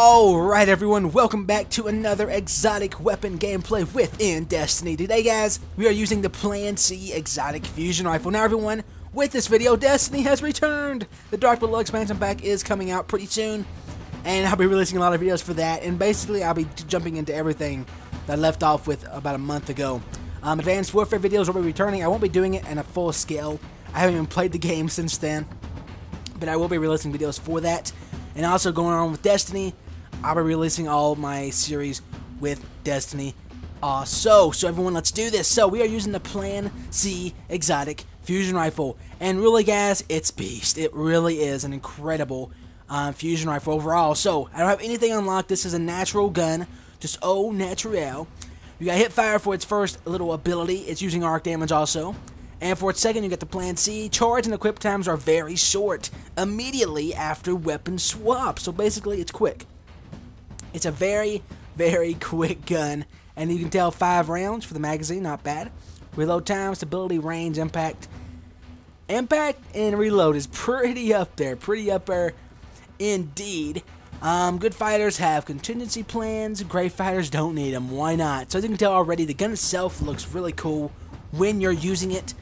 Alright everyone, welcome back to another exotic weapon gameplay within Destiny. Today guys, we are using the Plan C exotic fusion rifle. Now everyone, with this video, Destiny has returned! The Dark Below expansion pack is coming out pretty soon, and I'll be releasing a lot of videos for that, and basically I'll be jumping into everything that I left off with about a month ago. Advanced Warfare videos will be returning. I won't be doing it in a full scale. I haven't even played the game since then, but I will be releasing videos for that, and also going on with Destiny. I'll be releasing all my series with Destiny also. So everyone, let's do this. So we are using the Plan C Exotic Fusion Rifle. And really guys, it's beast. It really is an incredible fusion rifle overall. So I don't have anything unlocked. This is a natural gun. Just au naturel. You got hit fire for its first little ability. It's using arc damage also. And for its second, you get the Plan C. Charge and equip times are very short immediately after weapon swap. So basically, it's quick. It's a very, very quick gun, and you can tell 5 rounds for the magazine, not bad. Reload time, stability, range, impact. Impact and reload is pretty up there indeed. Good fighters have contingency plans, great fighters don't need them, why not? So as you can tell already, the gun itself looks really cool when you're using it.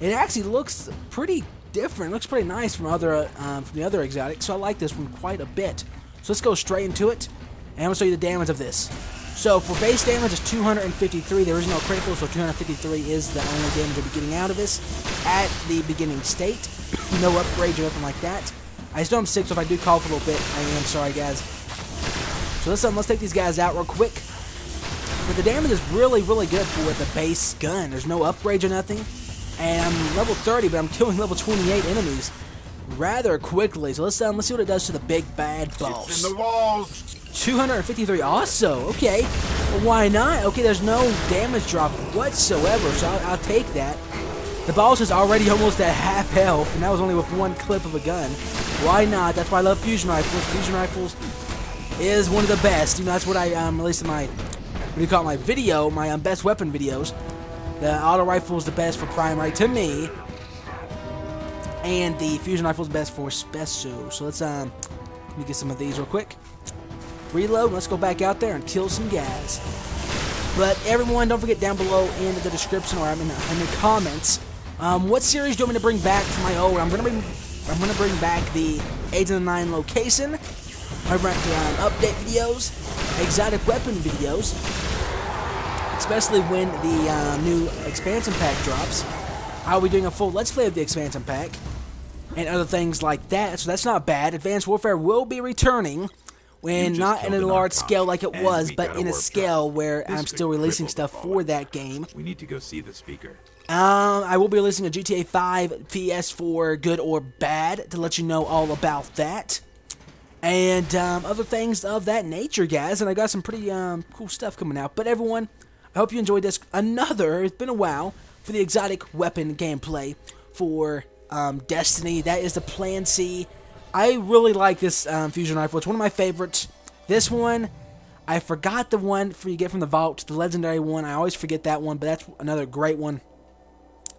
It actually looks pretty different, it looks pretty nice from the other exotics, so I like this one quite a bit. So let's go straight into it, and I'm going to show you the damage of this. So for base damage, it's 253. There is no critical, so 253 is the only damage you'll be getting out of this at the beginning state. No upgrades or nothing like that. I still am sick, so if I do call for a little bit, I am sorry, guys. So let's take these guys out real quick. But the damage is really, really good for the base gun. There's no upgrades or nothing. And I'm level 30, but I'm killing level 28 enemies rather quickly. So let's see what it does to the big bad boss. It's in the walls. 253 also. Okay, well, why not? Okay, there's no damage drop whatsoever, so I'll take that. The boss is already almost at half health, and that was only with one clip of a gun. Why not? That's why I love fusion rifles. Fusion rifles is one of the best. You know, that's what I released in my, my best weapon videos. The auto rifle is the best for primary to me. And the fusion rifle is best for special. So let me get some of these real quick. Reload. Let's go back out there and kill some guys. But everyone, don't forget down below in the description or in the comments, what series do you want me to bring back to my old? I'm gonna bring back the Age of the Nine location. I'm gonna bring update videos, exotic weapon videos, especially when the new expansion pack drops. I'll be doing a full let's play of the expansion pack and other things like that, so that's not bad. Advanced Warfare will be returning, when not in a large scale like it was, but in a scale where I'm still releasing stuff for that game. We need to go see the speaker. I will be releasing a GTA 5 PS4 good or bad to let you know all about that, and other things of that nature, guys. And I got some pretty cool stuff coming out. But everyone, I hope you enjoyed this. It's been a while for the exotic weapon gameplay for Destiny. That is the Plan C. I really like this fusion rifle. It's one of my favorites. This one, I forgot the one you get from the vault, the legendary one. I always forget that one, but that's another great one.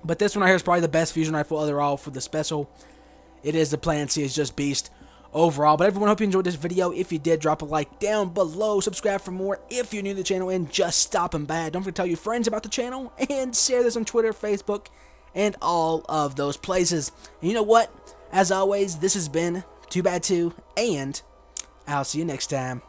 But this one right here is probably the best fusion rifle overall for the special. It is the Plan C. It's just beast overall. But everyone, I hope you enjoyed this video. If you did, drop a like down below. Subscribe for more if you're new to the channel and just stopping by. Don't forget to tell your friends about the channel and share this on Twitter, Facebook, and all of those places. And you know what? As always, this has been 2byTwo, and I'll see you next time.